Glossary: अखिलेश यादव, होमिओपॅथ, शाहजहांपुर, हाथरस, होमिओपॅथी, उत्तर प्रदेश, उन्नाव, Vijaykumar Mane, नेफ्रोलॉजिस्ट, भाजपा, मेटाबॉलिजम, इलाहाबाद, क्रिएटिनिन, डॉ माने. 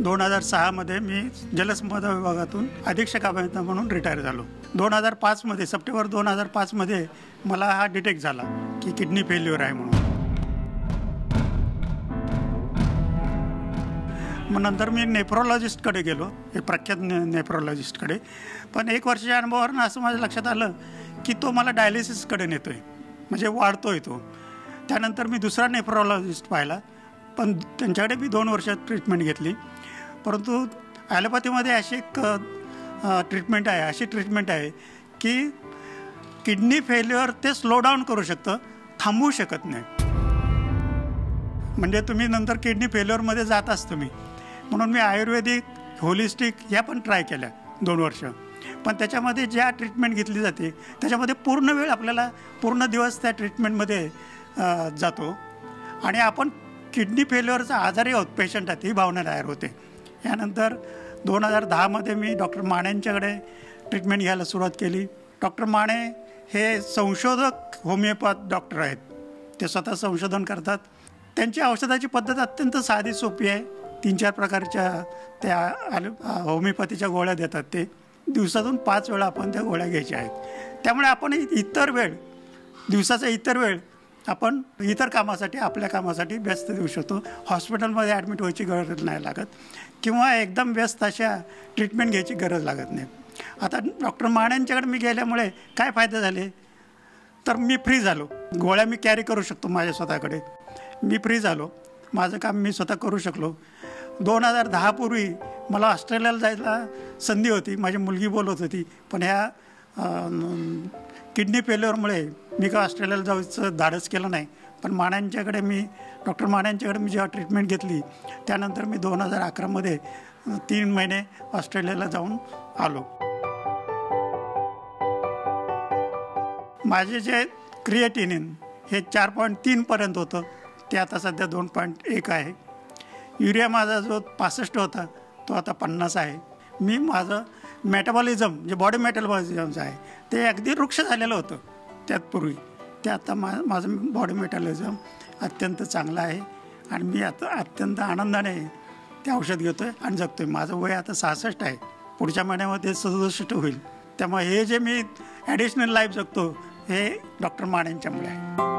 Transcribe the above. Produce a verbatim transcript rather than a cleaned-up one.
दोन हजार सहा मध्ये मी जलसंपदा विभागातून अधीक्षक अभियंता म्हणून रिटायर झालो। दोन हजार पाच मध्ये सप्टेंबर दोन हजार पाच मध्ये मला हा डिटेक्ट झाला की किडनी फेल्युअर आहे म्हणून। मग नंतर मी नेफ्रोलॉजिस्टकडे गेलो, एक प्रख्यात नेफ्रोलॉजिस्टकडे। पण एक वर्षाच्या अनुभवावरून असं माझ्या लक्षात आलं की तो मला डायलिसिसकडे नेतोय, म्हणजे वाढतोय तो। त्यानंतर मी दुसरा नेफ्रोलॉजिस्ट पाहिला, पण त्यांच्याकडे मी दोन वर्षात ट्रीटमेंट घेतली। परंतु ॲलोपॅथीमध्ये अशी एक ट्रीटमेंट आहे, अशी ट्रीटमेंट आहे की किडनी फेल्युअर ते स्लो डाऊन करू शकतं, थांबवू शकत नाही। म्हणजे तुम्ही नंतर किडनी फेल्युअरमध्ये जाताच तुम्ही। म्हणून मी आयुर्वेदिक, होलिस्टिक ह्या पण ट्राय केल्या दोन वर्ष। पण त्याच्यामध्ये ज्या ट्रीटमेंट घेतली जाते त्याच्यामध्ये पूर्ण वेळ आपल्याला, पूर्ण दिवस त्या ट्रीटमेंटमध्ये जातो आणि आपण किडनी फेल्युअरचा आजारी आहोत, पेशंट आहेत ही भावना तयार होते। यानंतर दोन हजार दहामध्ये मी डॉ मानेंच्याकडे ट्रीटमेंट घ्यायला सुरुवात केली। डॉ माने हे संशोधक होमिओपॅथ डॉक्टर आहेत, ते स्वतः संशोधन करतात। त्यांची औषधाची पद्धत अत्यंत साधी सोपी आहे। तीन चार प्रकारच्या त्या होमिओपॅथीच्या गोळ्या देतात, ते दिवसातून पाच वेळा आपण त्या गोळ्या घ्यायच्या आहेत। त्यामुळे आपण इतर वेळ, दिवसाचा इतर वेळ आपण इतर कामासाठी, आपल्या कामासाठी व्यस्त देऊ शकतो। हॉस्पिटलमध्ये ॲडमिट व्हायची गरज नाही लागत किंवा एकदम व्यस्त अशा ट्रीटमेंट घ्यायची गरज लागत नाही। आता डॉक्टर माण्यांच्याकडे मी गेल्यामुळे काय फायदे झाले तर मी फ्री झालो। गोळ्या मी कॅरी करू शकतो माझ्या स्वतःकडे, मी फ्री झालो, माझं काम मी स्वतः करू शकलो। दोन हजार दहापूर्वी मला ऑस्ट्रेलियाला जायला संधी होती, माझी मुलगी बोलत होती, पण ह्या किडनी फेल्युअरमुळे मी का ऑस्ट्रेलियाला जायचं धाडस केलं नाही। पण माण्यांच्याकडे मी डॉक्टर माण्यांच्याकडे मी जेव्हा ट्रीटमेंट घेतली त्यानंतर मी दोन हजार अकरामध्ये तीन महिने ऑस्ट्रेलियाला जाऊन आलो। माझे जे क्रिएटिनिन हे चार पॉईंट तीनपर्यंत होतं, ते आता सध्या दोन पॉईंट एक आहे। युरिया माझा जो पासष्ट होता तो आता पन्नास आहे। मी माझं मेटाबॉलिजम जे बॉडी मेटाबॉलिजमचं आहे ते अगदी वृक्ष झालेलं होतं त्यातपूर्वी, ते आता मा माझं बॉडी मेटाबॉलिजम अत्यंत चांगलं आहे आणि मी आता अत्यंत आनंदाने ते औषध घेतो आहे आणि जगतो आहे। माझं वय आता सहासष्ट आहे, पुढच्या महिन्यामध्ये सदुसष्ट होईल। त्यामुळे हे जे मी ॲडिशनल लाईफ जगतो हे डॉक्टर मानेंच्यामुळे आहे।